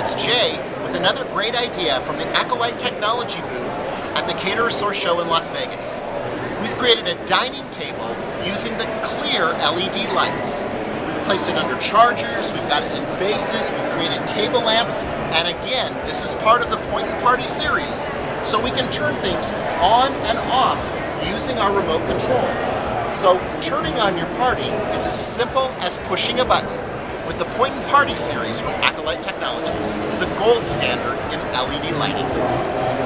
It's Jay with another great idea from the Acolyte Technology booth at the Catersource show in Las Vegas. We've created a dining table using the clear LED lights. We've placed it under chargers, we've got it in vases, we've created table lamps, and again, this is part of the Point and Party series, so we can turn things on and off using our remote control. So turning on your party is as simple as pushing a button. With the Point and Party series from Acolyte Technologies, the gold standard in LED lighting.